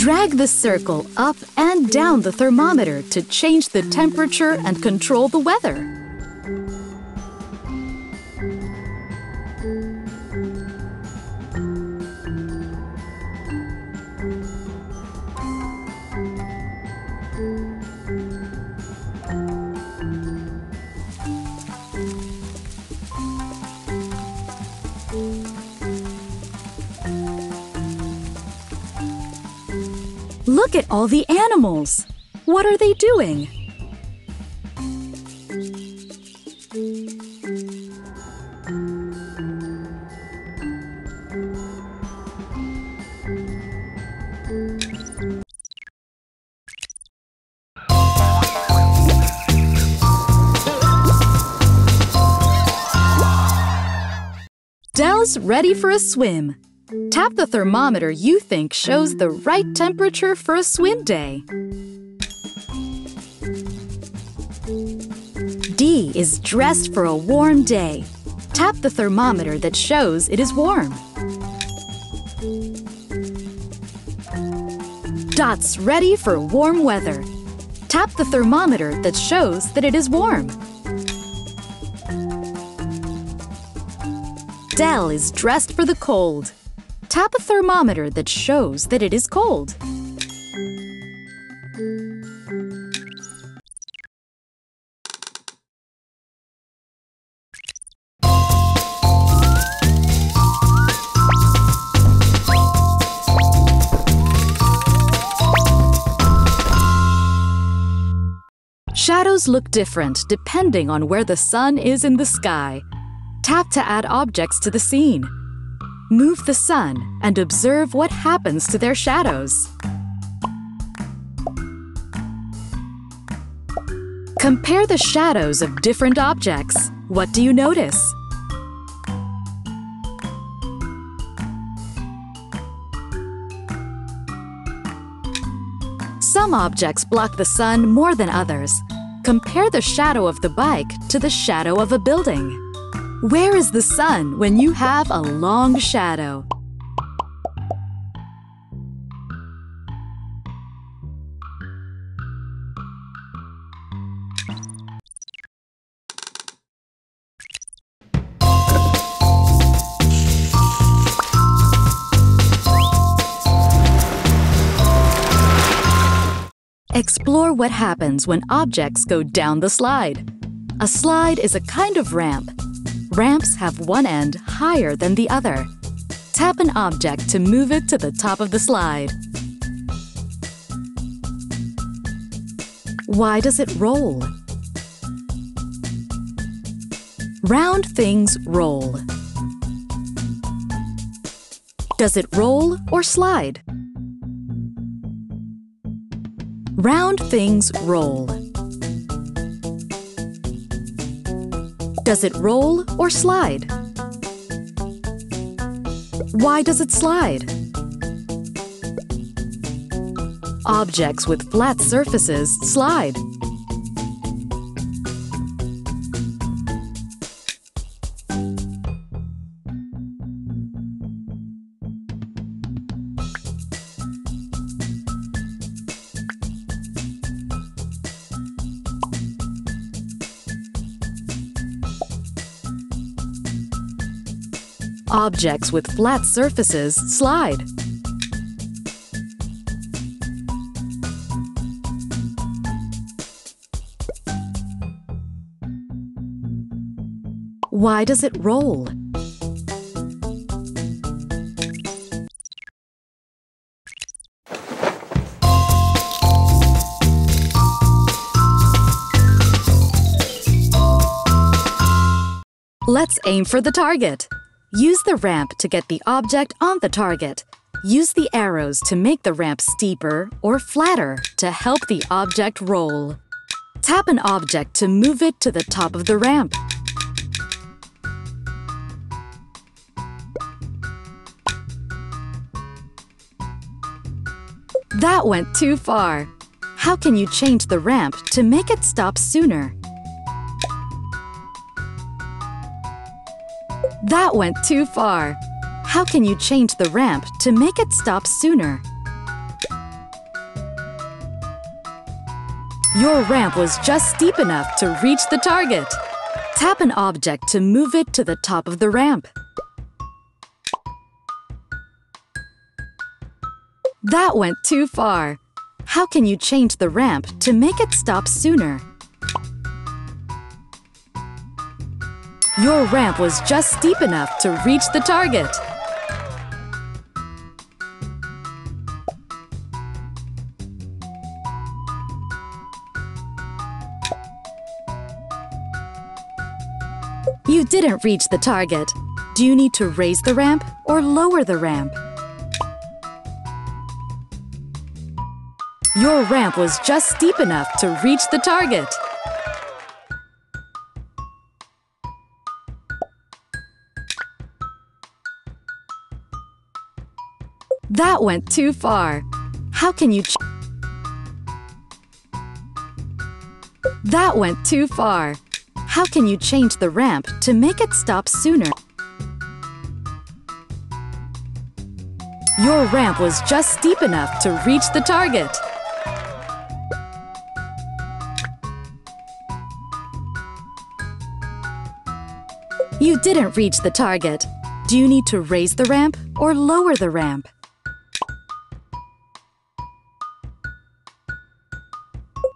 Drag the circle up and down the thermometer to change the temperature and control the weather. Look at all the animals. What are they doing? Del's ready for a swim. Tap the thermometer you think shows the right temperature for a swim day. D is dressed for a warm day. Tap the thermometer that shows it is warm. Dot's ready for warm weather. Tap the thermometer that shows that it is warm. Del is dressed for the cold. Tap a thermometer that shows that it is cold. Shadows look different depending on where the sun is in the sky. Tap to add objects to the scene. Move the sun and observe what happens to their shadows. Compare the shadows of different objects. What do you notice? Some objects block the sun more than others. Compare the shadow of the bike to the shadow of a building. Where is the sun when you have a long shadow? Explore what happens when objects go down the slide. A slide is a kind of ramp. Ramps have one end higher than the other. Tap an object to move it to the top of the slide. Why does it roll? Round things roll. Does it roll or slide? Round things roll. Does it roll or slide? Why does it slide? Objects with flat surfaces slide. Objects with flat surfaces slide. Why does it roll? Let's aim for the target. Use the ramp to get the object on the target. Use the arrows to make the ramp steeper or flatter to help the object roll. Tap an object to move it to the top of the ramp. That went too far. How can you change the ramp to make it stop sooner? That went too far. How can you change the ramp to make it stop sooner? Your ramp was just steep enough to reach the target. Tap an object to move it to the top of the ramp. That went too far. How can you change the ramp to make it stop sooner? Your ramp was just steep enough to reach the target. You didn't reach the target. Do you need to raise the ramp or lower the ramp? Your ramp was just steep enough to reach the target. That went too far. How can you That went too far. How can you change the ramp to make it stop sooner? Your ramp was just steep enough to reach the target. You didn't reach the target. Do you need to raise the ramp or lower the ramp?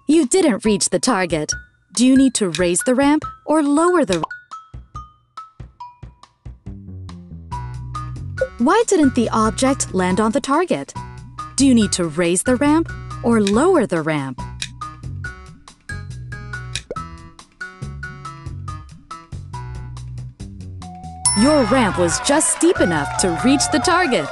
You didn't reach the target. Do you need to raise the ramp or lower the ramp? Why didn't the object land on the target? Do you need to raise the ramp or lower the ramp? Your ramp was just steep enough to reach the target.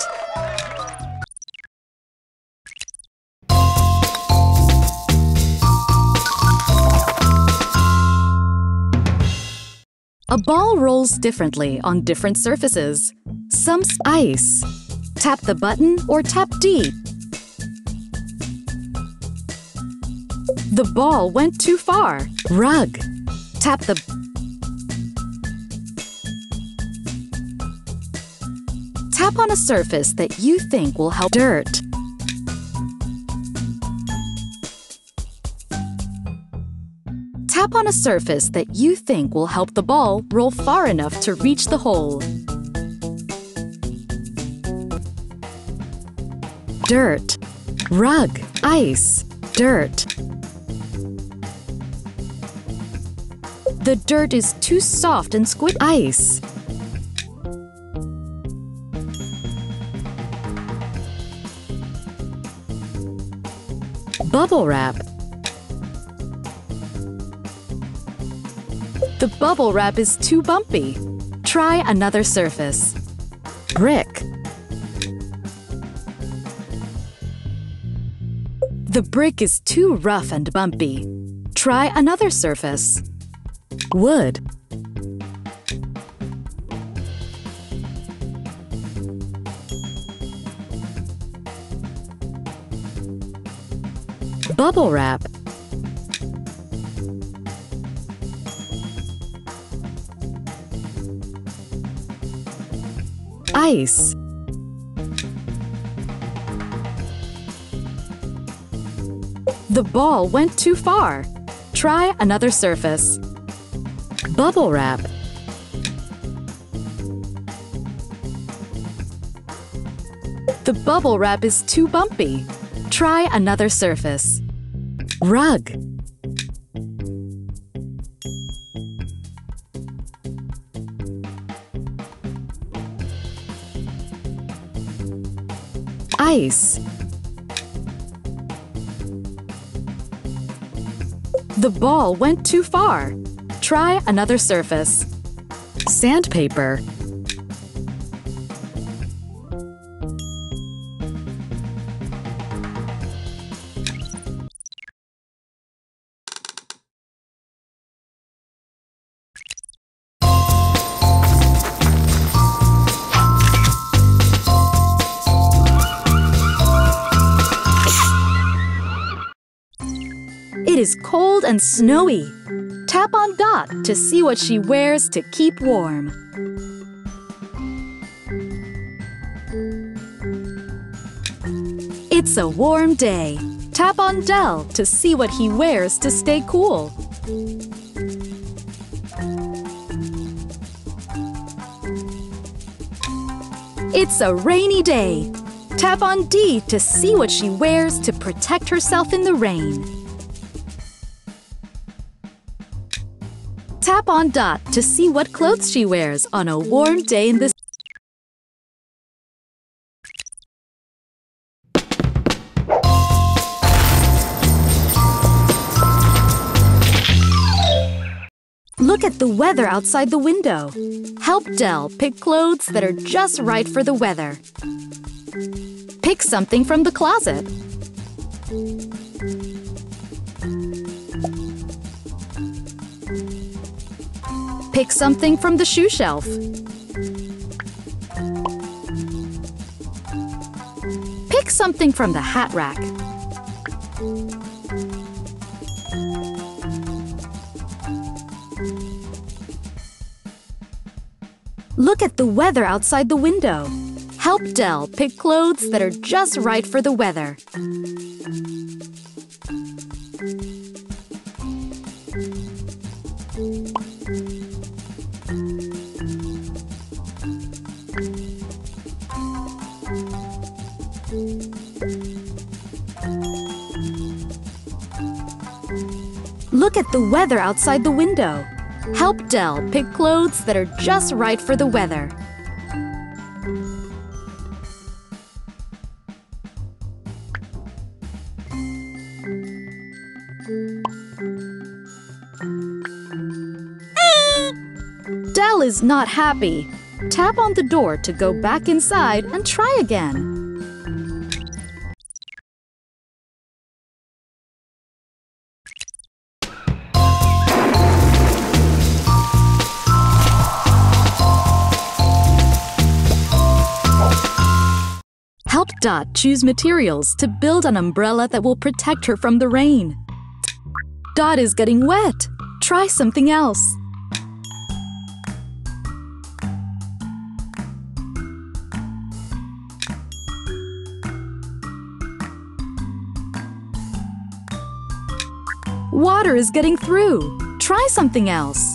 A ball rolls differently on different surfaces. Some's ice. Tap the button or tap D. The ball went too far. Rug. Tap the Tap on a surface that you think will help. Dirt. Tap on a surface that you think will help the ball roll far enough to reach the hole. Dirt. Rug. Ice. Dirt. The dirt is too soft and squishy. Ice. Bubble wrap. The bubble wrap is too bumpy. Try another surface. Brick. The brick is too rough and bumpy. Try another surface. Wood. Bubble wrap. Ice. The ball went too far. Try another surface. Bubble wrap. The bubble wrap is too bumpy. Try another surface. Rug. Ice. The ball went too far. Try another surface. Sandpaper. It is cold and snowy. Tap on Dot to see what she wears to keep warm. It's a warm day. Tap on Dell to see what he wears to stay cool. It's a rainy day. Tap on Dee to see what she wears to protect herself in the rain. Tap on Dot to see what clothes she wears on a warm day in the sun. Look at the weather outside the window. Help Dell pick clothes that are just right for the weather. Pick something from the closet. Pick something from the shoe shelf. Pick something from the hat rack. Look at the weather outside the window. Help Dell pick clothes that are just right for the weather. Look at the weather outside the window. Help Dell pick clothes that are just right for the weather. Dell is not happy. Tap on the door to go back inside and try again. Help Dot choose materials to build an umbrella that will protect her from the rain. Dot is getting wet. Try something else. Water is getting through. Try something else.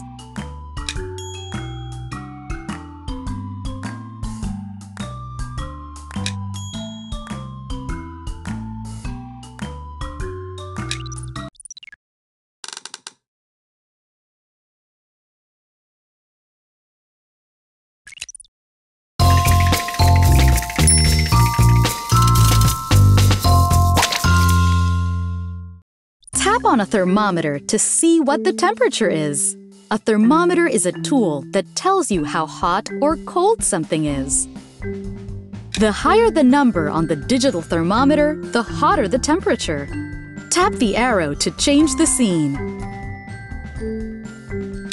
Tap on a thermometer to see what the temperature is. A thermometer is a tool that tells you how hot or cold something is. The higher the number on the digital thermometer, the hotter the temperature. Tap the arrow to change the scene.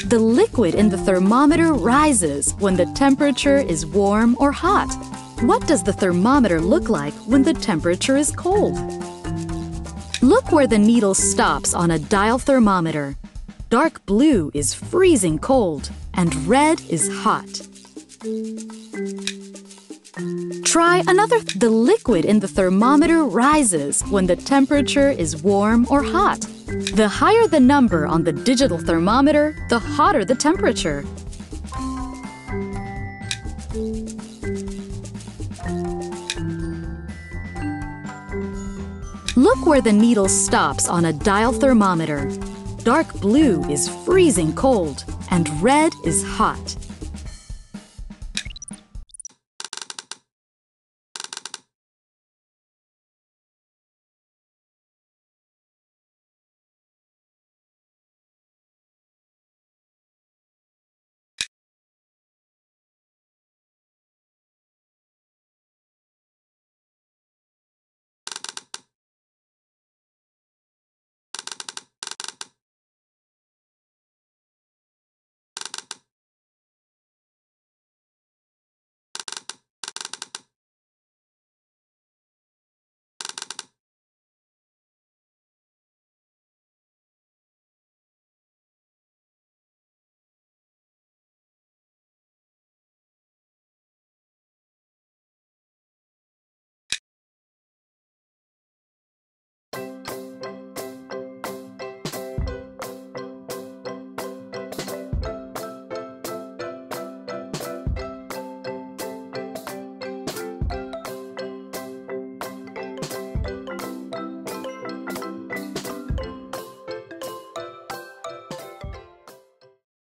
The liquid in the thermometer rises when the temperature is warm or hot. What does the thermometer look like when the temperature is cold? Look where the needle stops on a dial thermometer. Dark blue is freezing cold, and red is hot. Try another. The liquid in the thermometer rises when the temperature is warm or hot. The higher the number on the digital thermometer, the hotter the temperature. Look where the needle stops on a dial thermometer. Dark blue is freezing cold, and red is hot.